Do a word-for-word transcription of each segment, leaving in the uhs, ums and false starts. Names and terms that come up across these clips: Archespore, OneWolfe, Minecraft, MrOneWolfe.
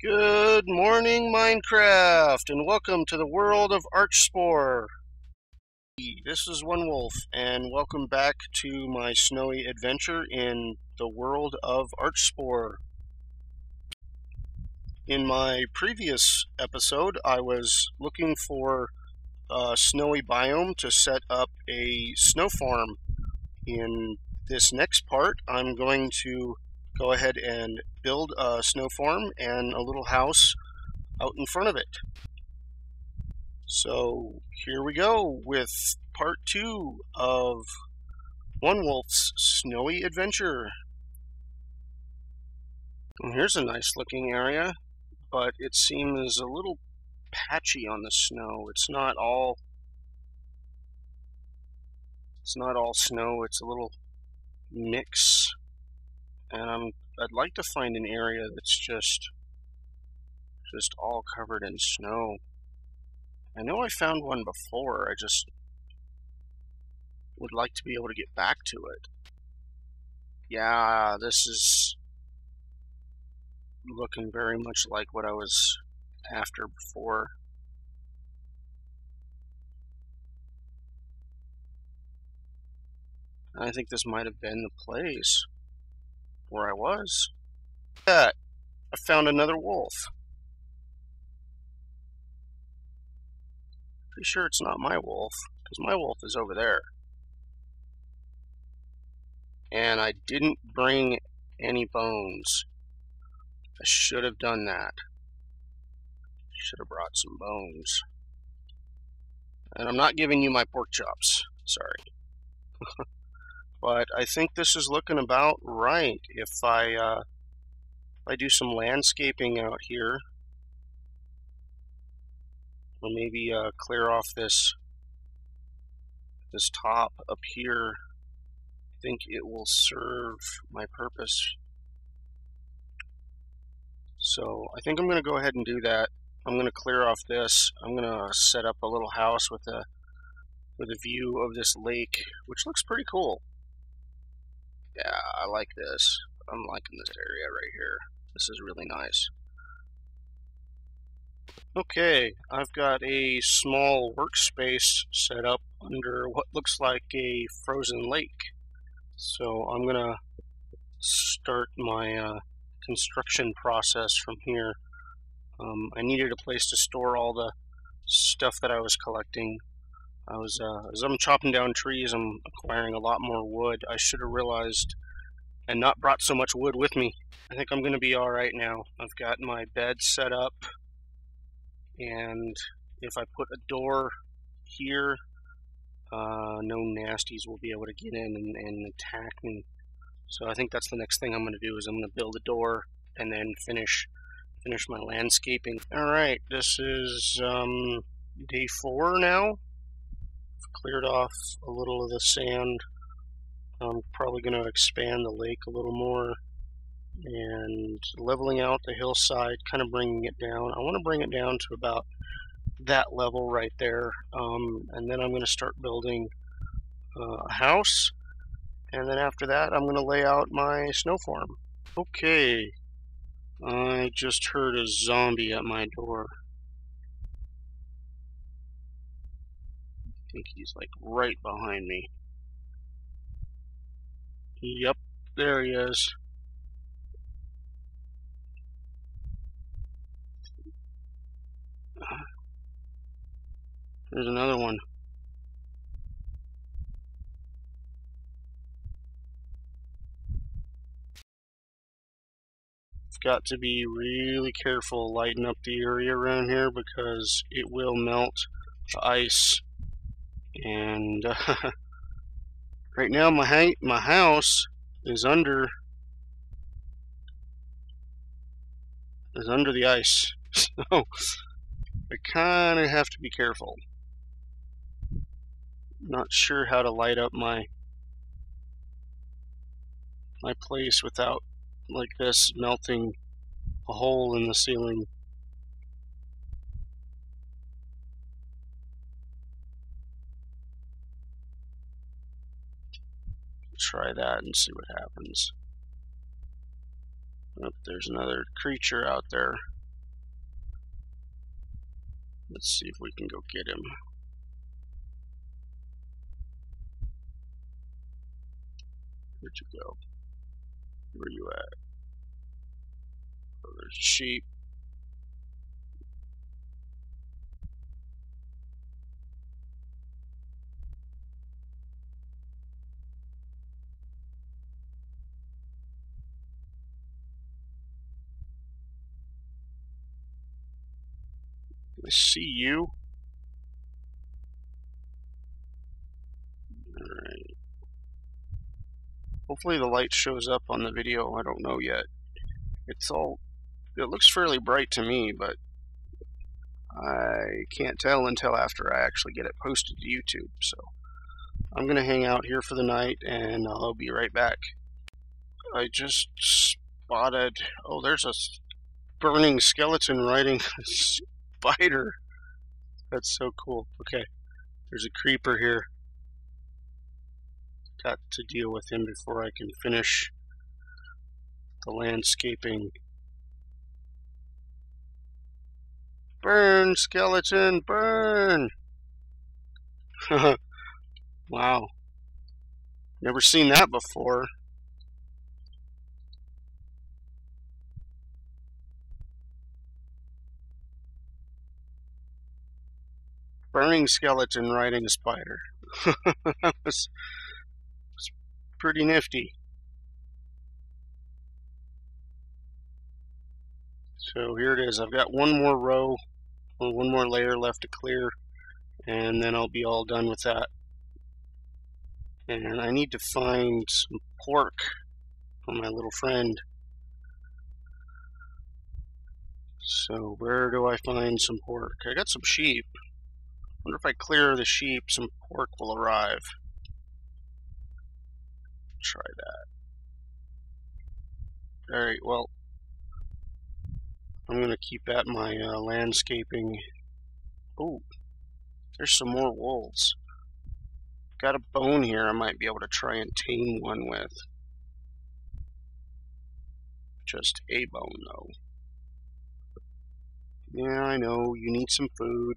Good morning, Minecraft, and welcome to the world of Archespore. This is OneWolfe, and welcome back to my snowy adventure in the world of Archespore. In my previous episode, I was looking for a snowy biome to set up a snow farm. In this next part, I'm going to go ahead and build a snow farm and a little house out in front of it. So here we go with part two of OneWolfe's snowy adventure. And here's a nice looking area, but it seems a little patchy on the snow. It's not all it's not all snow, it's a little mix. And I'm, I'd like to find an area that's just, just all covered in snow. I know I found one before, I just would like to be able to get back to it. Yeah, this is looking very much like what I was after before. I think this might have been the place where I was. That I found another wolf. Pretty sure it's not my wolf, because my wolf is over there. And I didn't bring any bones. I should have done that. Should have brought some bones. And I'm not giving you my pork chops. Sorry. But I think this is looking about right. If I uh, if I do some landscaping out here, or maybe uh, clear off this this top up here, I think it will serve my purpose. So I think I'm going to go ahead and do that. I'm going to clear off this. I'm going to set up a little house with a with a view of this lake, which looks pretty cool. Yeah, I like this. I'm liking this area right here. This is really nice. Okay, I've got a small workspace set up under what looks like a frozen lake. So I'm gonna start my uh, construction process from here. Um, I needed a place to store all the stuff that I was collecting. I was, uh, as I'm chopping down trees, I'm acquiring a lot more wood. I should have realized and not brought so much wood with me. I think I'm going to be all right now. I've got my bed set up, and if I put a door here, uh, no nasties will be able to get in and, and attack me. So I think that's the next thing I'm going to do, is I'm going to build a door and then finish, finish my landscaping. All right, this is um, day four now. Cleared off a little of the sand. I'm probably going to expand the lake a little more and leveling out the hillside, kind of bringing it down. I want to bring it down to about that level right there, um, and then I'm going to start building uh, a house, and then after that I'm going to lay out my snow farm. Okay, I just heard a zombie at my door. I think he's like right behind me. Yep, there he is. There's another one. I've got to be really careful lighting up the area around here, because it will melt the ice. And uh, right now my ha my house is under is under the ice, so I kind of have to be careful. Not sure how to light up my my place without like this melting a hole in the ceiling. Try that and see what happens. Oh, there's another creature out there. Let's see if we can go get him. Where'd you go? Where you at? Oh, there's sheep. I see you. Alright. Hopefully the light shows up on the video. I don't know yet. It's all... It looks fairly bright to me, but I can't tell until after I actually get it posted to YouTube. So I'm going to hang out here for the night, and I'll be right back. I just spotted... Oh, there's a burning skeleton riding... Spider. That's so cool. Okay, there's a creeper here. Got to deal with him before I can finish the landscaping. Burn, skeleton, burn! Wow. Never seen that before. Burning skeleton riding a spider. That was, was pretty nifty. So here it is. I've got one more row, or one more layer left to clear, and then I'll be all done with that. And I need to find some pork for my little friend. So where do I find some pork? I got some sheep. I wonder if I clear the sheep, some pork will arrive. Try that. Alright, well, I'm going to keep at my uh, landscaping. Oh, there's some more wolves. Got a bone here I might be able to try and tame one with. Just a bone, though. Yeah, I know, you need some food.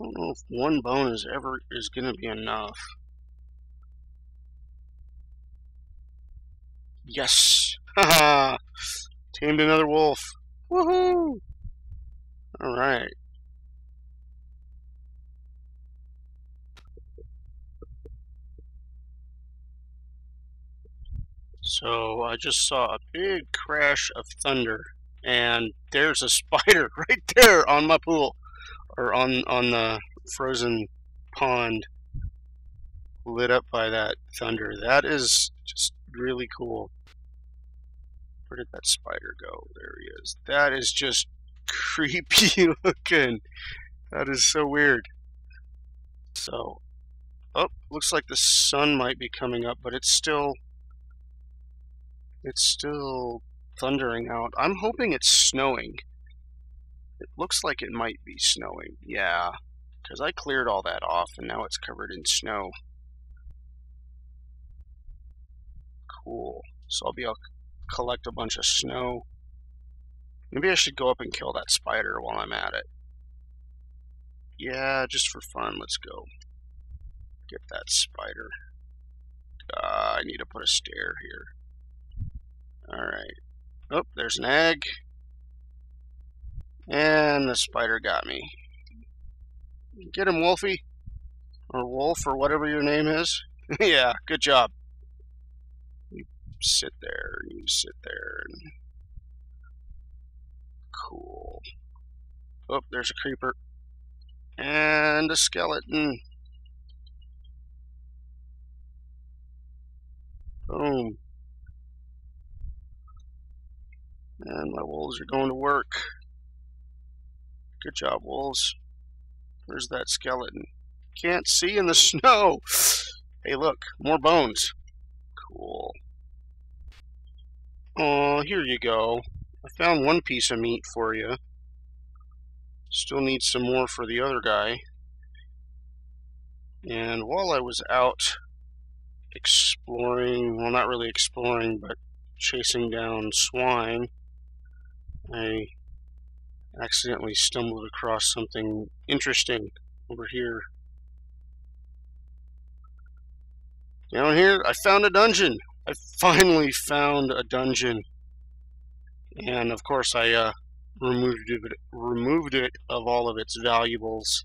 I don't know if one bone is ever is gonna be enough. Yes! Haha! Tamed another wolf. Woohoo! Alright. So I just saw a big crash of thunder, and there's a spider right there on my pool. Or on, on the frozen pond lit up by that thunder. That is just really cool. Where did that spider go? There he is. That is just creepy looking. That is so weird. So, oh, looks like the sun might be coming up, but it's still, it's still thundering out. I'm hoping it's snowing. It looks like it might be snowing. Yeah, because I cleared all that off and now it's covered in snow. Cool. So I'll be able to collect a bunch of snow. Maybe I should go up and kill that spider while I'm at it. Yeah, just for fun. Let's go get that spider. Uh, I need to put a stair here. Alright. Oh, there's an egg. And the spider got me. Get him, Wolfie. Or Wolf, or whatever your name is. Yeah, good job. You sit there, and you sit there. And... Cool. Oh, there's a creeper. And a skeleton. Boom. And my wolves are going to work. Good job, wolves. Where's that skeleton? Can't see in the snow. Hey, look, more bones. Cool. Oh, here you go. I found one piece of meat for you. Still need some more for the other guy. And while I was out exploring, well, not really exploring, but chasing down swine, I accidentally stumbled across something interesting over here. Down here, I found a dungeon. I finally found a dungeon. And of course I uh, removed it, removed it of all of its valuables.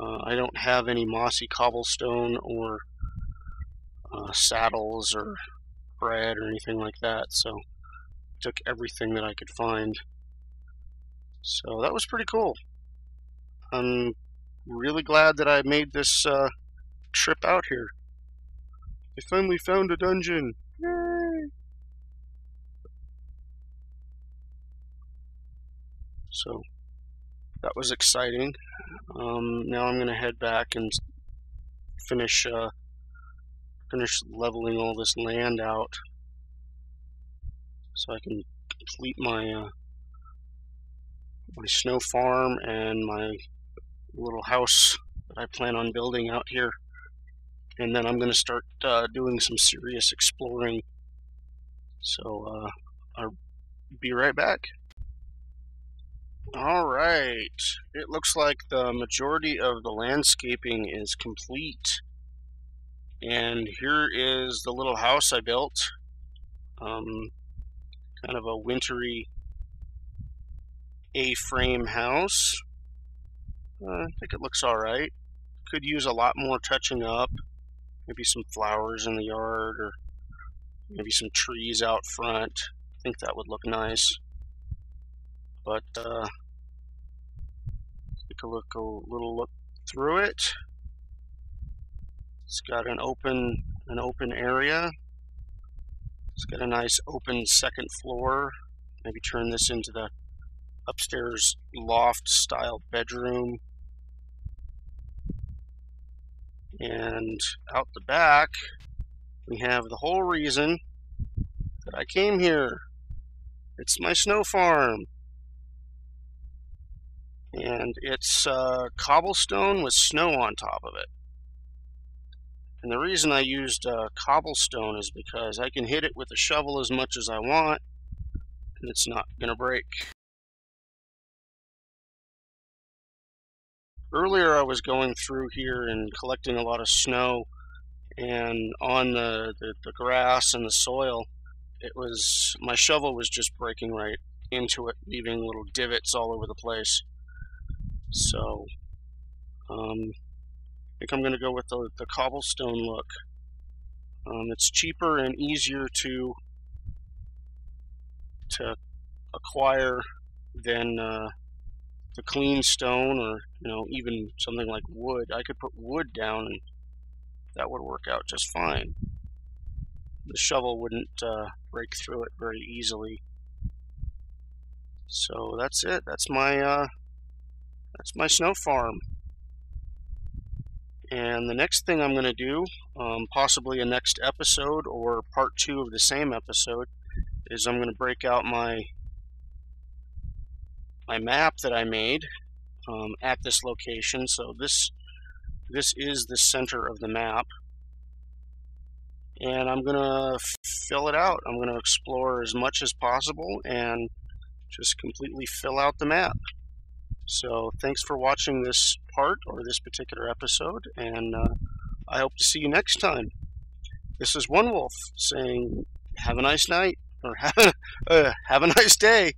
Uh, I don't have any mossy cobblestone or uh, saddles or bread or anything like that, so I took everything that I could find. So that was pretty cool. I'm really glad that I made this uh, trip out here. I finally found a dungeon. Yay! So that was exciting. Um, now I'm gonna head back and finish uh, finish leveling all this land out, so I can complete my uh, my snow farm and my little house that I plan on building out here. And then I'm going to start uh, doing some serious exploring. So uh, I'll be right back. Alright, it looks like the majority of the landscaping is complete. And here is the little house I built. Um, kind of a wintry A-frame house. Uh, I think it looks alright. Could use a lot more touching up. Maybe some flowers in the yard, or maybe some trees out front. I think that would look nice. But uh, take a look, a little look through it. It's got an open, an open area. It's got a nice open second floor. Maybe turn this into the upstairs loft-style bedroom. And out the back, we have the whole reason that I came here. It's my snow farm. And it's uh, cobblestone with snow on top of it. And the reason I used uh, cobblestone is because I can hit it with a shovel as much as I want, and it's not going to break. Earlier I was going through here and collecting a lot of snow, and on the, the, the grass and the soil, it was, my shovel was just breaking right into it, leaving little divots all over the place. So, um, I think I'm going to go with the, the cobblestone look. Um, it's cheaper and easier to, to acquire than, uh, the clean stone, or you know, even something like wood. I could put wood down and that would work out just fine. The shovel wouldn't uh, break through it very easily. So that's it. That's my uh, that's my snow farm. And the next thing I'm going to do, um, possibly a next episode or part two of the same episode, is I'm going to break out my my map that I made um, at this location. So this this is the center of the map, and I'm gonna fill it out. I'm gonna explore as much as possible and just completely fill out the map. So thanks for watching this part or this particular episode, and uh, I hope to see you next time. This is One Wolfe saying have a nice night, or have a, uh, have a nice day.